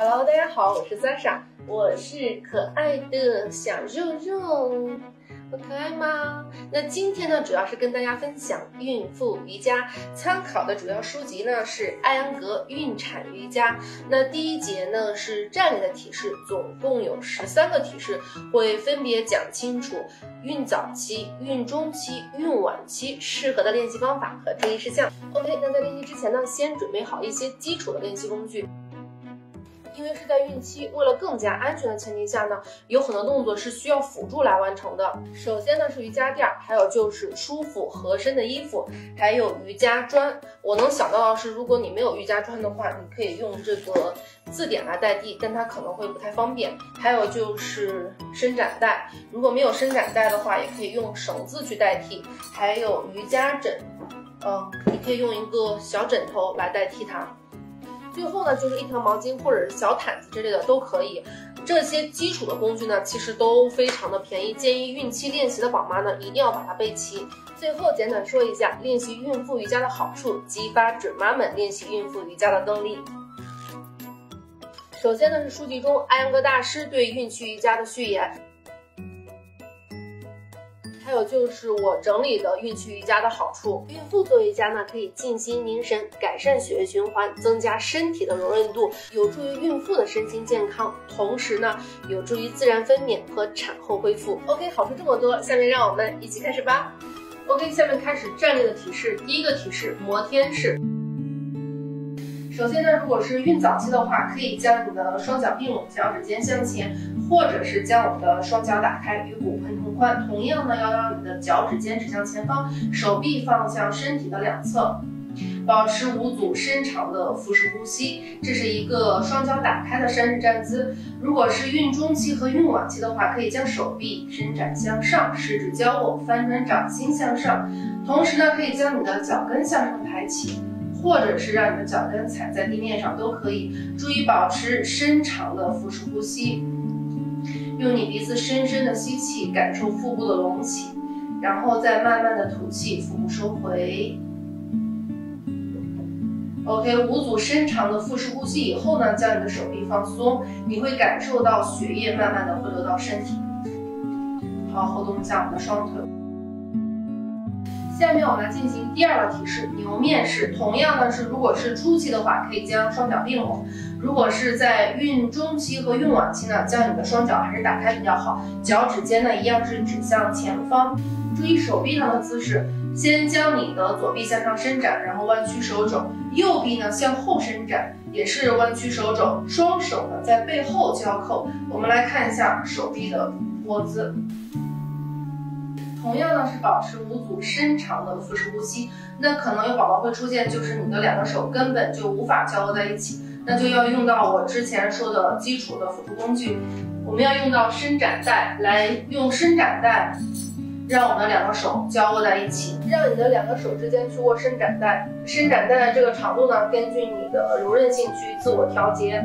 Hello， 大家好，我是Sasha，我是可爱的小肉肉，我可爱吗？那今天呢，主要是跟大家分享孕妇瑜伽，参考的主要书籍呢是艾恩格孕产瑜伽。那第一节呢是站立的体式，总共有13个体式，会分别讲清楚孕早期、孕中期、孕晚期适合的练习方法和注意事项。OK， 那在练习之前呢，先准备好一些基础的练习工具。因为是在孕期，为了更加安全的前提下呢，有很多动作是需要辅助来完成的。首先呢是瑜伽垫，还有就是舒服合身的衣服，还有瑜伽砖。我能想到的是，如果你没有瑜伽砖的话，你可以用这个字典来代替，但它可能会不太方便。还有就是伸展带，如果没有伸展带的话，也可以用绳子去代替。还有瑜伽枕，你可以用一个小枕头来代替它。最后呢，就是一条毛巾或者是小毯子之类的都可以。这些基础的工具呢，其实都非常的便宜，建议孕期练习的宝妈呢，一定要把它备齐。最后简短说一下练习孕妇瑜伽的好处，激发准妈们练习孕妇瑜伽的动力。首先呢，是书籍中艾恩格大师对孕期瑜伽的序言。还有就是我整理的孕期瑜伽的好处。孕妇做瑜伽呢，可以静心凝神，改善血液循环，增加身体的柔韧度，有助于孕妇的身心健康，同时呢，有助于自然分娩和产后恢复。OK， 好处这么多，下面让我们一起开始吧。OK， 下面开始站立的体式，第一个体式摩天式。首先呢，如果是孕早期的话，可以将你的双脚并拢，脚趾尖向前。或者是将我们的双脚打开，与骨盆同宽。同样呢，要让你的脚趾尖指向前方，手臂放向身体的两侧，保持无阻深长的腹式呼吸。这是一个双脚打开的山式站姿。如果是孕中期和孕晚期的话，可以将手臂伸展向上，食指交握，翻转掌心向上。同时呢，可以将你的脚跟向上抬起，或者是让你的脚跟踩在地面上都可以。注意保持深长的腹式呼吸。用你鼻子深深的吸气，感受腹部的隆起，然后再慢慢的吐气，腹部收回。OK， 无阻深长的腹式呼吸以后呢，将你的手臂放松，你会感受到血液慢慢的回流到身体。好，活动一下我们的双腿。下面我们来进行第二个体式，牛面式。同样呢是，如果是初期的话，可以将双脚并拢。如果是在孕中期和孕晚期呢，将你的双脚还是打开比较好，脚趾尖呢一样是指向前方。注意手臂上的姿势，先将你的左臂向上伸展，然后弯曲手肘，右臂呢向后伸展，也是弯曲手肘，双手呢在背后交扣。我们来看一下手臂的握姿。同样呢是保持无阻深长的腹式呼吸。那可能有宝宝会出现，就是你的两个手根本就无法交握在一起，那就要用到我之前说的基础的辅助工具。我们要用到伸展带，来用伸展带让我们的两个手交握在一起，让你的两个手之间去握伸展带。伸展带的这个长度呢，根据你的柔韧性去自我调节。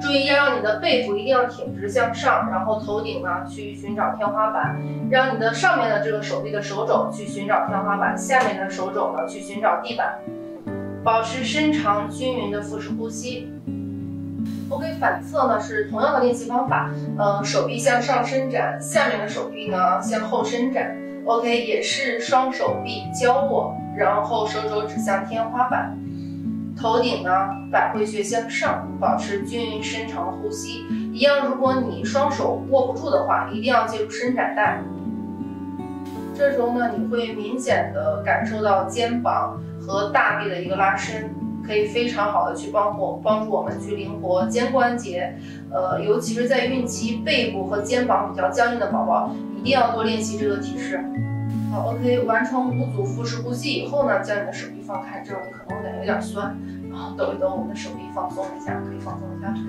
注意要让你的背部一定要挺直向上，然后头顶呢去寻找天花板，让你的上面的这个手臂的手肘去寻找天花板，下面的手肘呢去寻找地板，保持深长均匀的腹式呼吸。OK， 反侧呢是同样的练习方法，手臂向上伸展，下面的手臂呢向后伸展。OK， 也是双手臂交握，然后手肘指向天花板。头顶呢，百会穴向上，保持均匀深长的呼吸。一样，如果你双手握不住的话，一定要借助伸展带。这时候呢，你会明显的感受到肩膀和大臂的一个拉伸，可以非常好的去帮助我们去灵活肩关节。尤其是在孕期背部和肩膀比较僵硬的宝宝，一定要多练习这个体式。好 ，OK， 完成无阻腹式呼吸以后呢，将你的手臂放开，这种可能会感觉有点酸，然后抖一抖我们的手臂，放松一下，可以放松一下腿。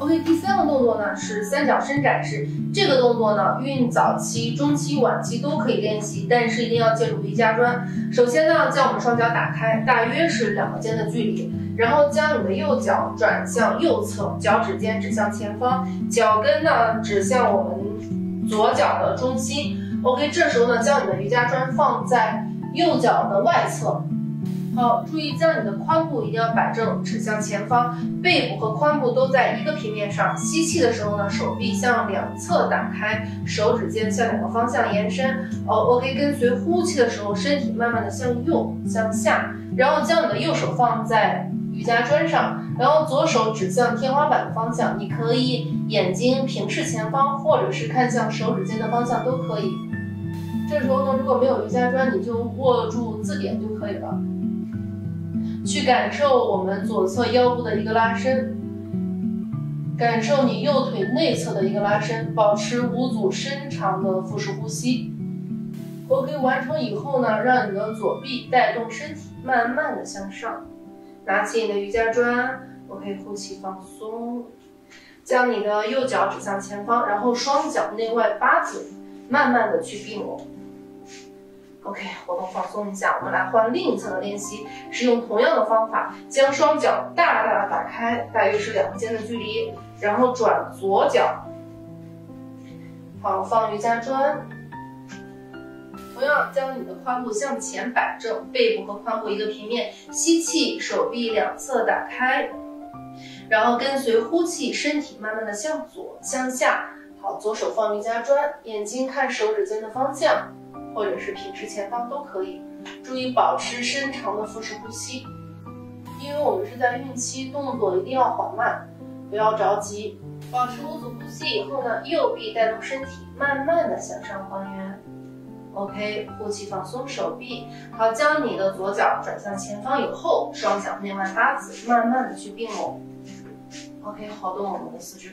OK， 第三个动作呢是三角伸展式，这个动作呢，孕早期、中期、晚期都可以练习，但是一定要借助瑜伽砖。首先呢，将我们双脚打开，大约是两个肩的距离。然后将你的右脚转向右侧，脚趾尖指向前方，脚跟呢指向我们左脚的中心。OK， 这时候呢，将你的瑜伽砖放在右脚的外侧。好，注意将你的髋部一定要摆正，指向前方，背部和髋部都在一个平面上。吸气的时候呢，手臂向两侧打开，手指尖向两个方向延伸。OK， 跟随呼气的时候，身体慢慢的向右、向下，然后将你的右手放在瑜伽砖上，然后左手指向天花板的方向。你可以眼睛平视前方，或者是看向手指尖的方向都可以。这时候呢，如果没有瑜伽砖，你就握住字典就可以了。 去感受我们左侧腰部的一个拉伸，感受你右腿内侧的一个拉伸，保持五组深长的腹式呼吸。OK， 完成以后呢，让你的左臂带动身体，慢慢的向上，拿起你的瑜伽砖 ，OK， 呼气放松，将你的右脚指向前方，然后双脚内外八字，慢慢的去并拢。 OK， 活动放松一下，我们来换另一侧的练习，是用同样的方法，将双脚大大的打开，大约是两肩的距离，然后转左脚，好，放瑜伽砖，同样将你的髋部向前摆正，背部和髋部一个平面，吸气，手臂两侧打开，然后跟随呼气，身体慢慢的向左、向下，好，左手放瑜伽砖，眼睛看手指尖的方向。 或者是平视前方都可以，注意保持深长的腹式呼吸，因为我们是在孕期，动作一定要缓慢，不要着急。保持五组呼吸以后呢，右臂带动身体，慢慢的向上还原。OK， 呼气放松手臂，好，将你的左脚转向前方以后，双脚内外八字，慢慢的去并拢。OK， 活动我们的四肢。